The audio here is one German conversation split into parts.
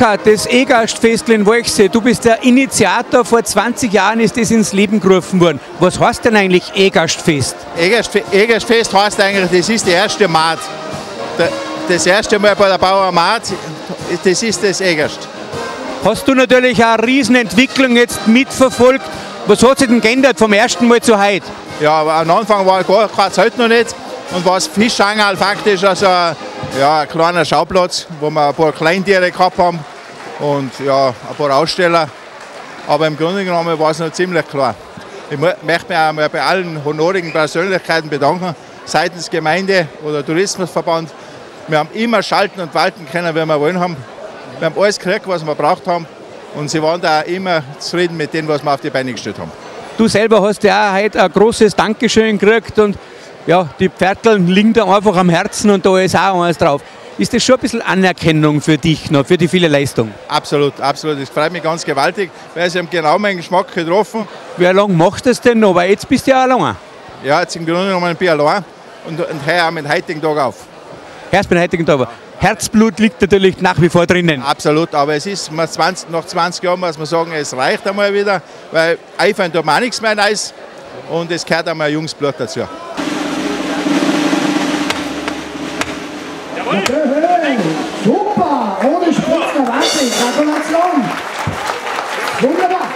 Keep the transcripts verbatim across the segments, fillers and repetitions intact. Walker des Egascht Fest'l in Walchsee, du bist der Initiator, vor zwanzig Jahren ist das ins Leben gerufen worden. Was heißt denn eigentlich Egascht Fest? Egascht, Egascht Fest heißt eigentlich, das ist die erste Maat. Das erste Mal bei der Bauer Maat, das ist das Egascht. Hast du natürlich eine Riesenentwicklung jetzt mitverfolgt. Was hat sich denn geändert vom ersten Mal zu heute? Ja, am Anfang war gar keine Zeit noch nicht. Und was Fischangel faktisch, also ja, ein kleiner Schauplatz, wo wir ein paar Kleintiere gehabt haben und ja, ein paar Aussteller. Aber im Grunde genommen war es noch ziemlich klar. Ich möchte mich einmal bei allen honorigen Persönlichkeiten bedanken, seitens Gemeinde oder Tourismusverband. Wir haben immer schalten und walten können, wie wir wollen haben. Wir haben alles gekriegt, was wir gebraucht haben. Und sie waren da immer zufrieden mit dem, was wir auf die Beine gestellt haben. Du selber hast ja auch heute ein großes Dankeschön gekriegt. Und ja, die Pferdln liegen da einfach am Herzen und da ist auch eins drauf. Ist das schon ein bisschen Anerkennung für dich noch, für die viele Leistung? Absolut, absolut. Das freut mich ganz gewaltig, weil sie haben genau meinen Geschmack getroffen. Wie lange machst du das denn noch? Weil jetzt bist du ja allein. Ja, jetzt im Grunde genommen bin ich allein und, und heuer auch mit dem heutigen Tag auf. Hörst beim heutigen Tag auf. Herzblut liegt natürlich nach wie vor drinnen. Absolut, aber es ist nach zwanzig Jahren, muss man sagen, es reicht einmal wieder, weil Eifern tut man auch nichts mehr nice und es gehört einmal ein junges Blut dazu. Super! Ohne Spritzen, Wahnsinn! Gratulation! Wunderbar!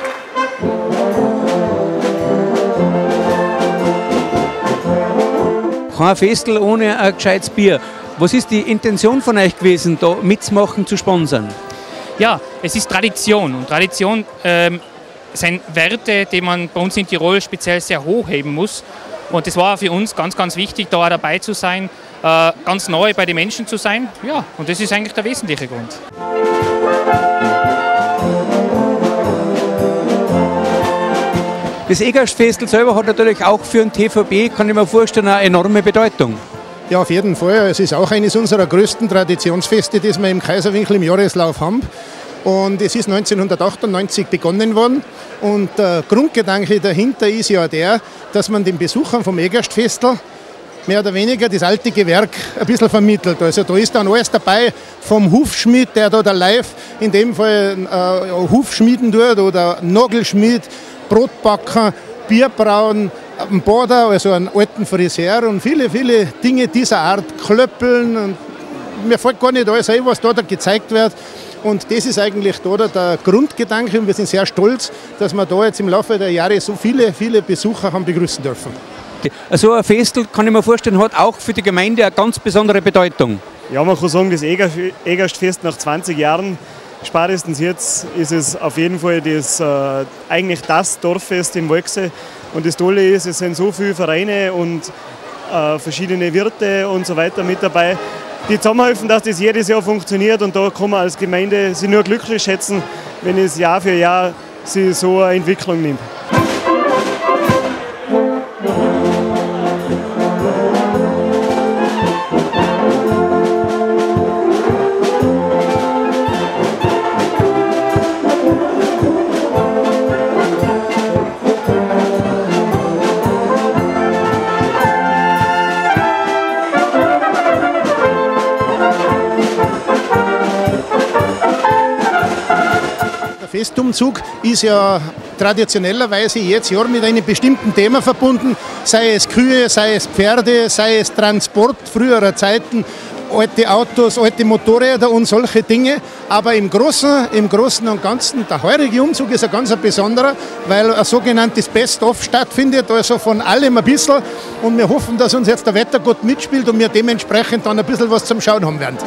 Kein Festl ohne ein gescheites Bier. Was ist die Intention von euch gewesen, da mitzumachen, zu sponsern? Ja, es ist Tradition. Und Tradition ähm, sind Werte, die man bei uns in Tirol speziell sehr hochheben muss. Und das war für uns ganz, ganz wichtig, da auch dabei zu sein, äh, ganz neu bei den Menschen zu sein. Ja, und das ist eigentlich der wesentliche Grund. Das Egascht Fest'l selber hat natürlich auch für den T V B, kann ich mir vorstellen, eine enorme Bedeutung. Ja, auf jeden Fall. Es ist auch eines unserer größten Traditionsfeste, das wir im Kaiserwinkl im Jahreslauf haben. Und es ist neunzehnhundertachtundneunzig begonnen worden. Und der Grundgedanke dahinter ist ja der, dass man den Besuchern vom Egascht Fest'l mehr oder weniger das alte Gewerk ein bisschen vermittelt. Also da ist dann alles dabei, vom Hufschmied, der da der live in dem Fall äh, Hufschmieden tut, oder Nagelschmied, Brotbacker, Bierbrauen, ein Bader, also einen alten Friseur und viele, viele Dinge dieser Art, Klöppeln. Und mir fällt gar nicht alles ein, was da, da gezeigt wird. Und das ist eigentlich da der Grundgedanke und wir sind sehr stolz, dass wir da jetzt im Laufe der Jahre so viele, viele Besucher haben begrüßen dürfen. Also ein Festl, kann ich mir vorstellen, hat auch für die Gemeinde eine ganz besondere Bedeutung. Ja, man kann sagen, das Egascht Fest nach zwanzig Jahren, spätestens jetzt, ist es auf jeden Fall das, äh, eigentlich das Dorffest in Walchsee. Und das Tolle ist, es sind so viele Vereine und äh, verschiedene Wirte und so weiter mit dabei, die zusammenhelfen, dass das jedes Jahr funktioniert und da kann man als Gemeinde sich nur glücklich schätzen, wenn es Jahr für Jahr sich so eine Entwicklung nimmt. Festumzug ist ja traditionellerweise jedes Jahr mit einem bestimmten Thema verbunden, sei es Kühe, sei es Pferde, sei es Transport früherer Zeiten, alte Autos, alte Motorräder und solche Dinge. Aber im Großen, im Großen und Ganzen, der heurige Umzug ist ein ganz besonderer, weil ein sogenanntes Best-of stattfindet, also von allem ein bisschen. Und wir hoffen, dass uns jetzt der Wettergott mitspielt und wir dementsprechend dann ein bisschen was zum Schauen haben werden.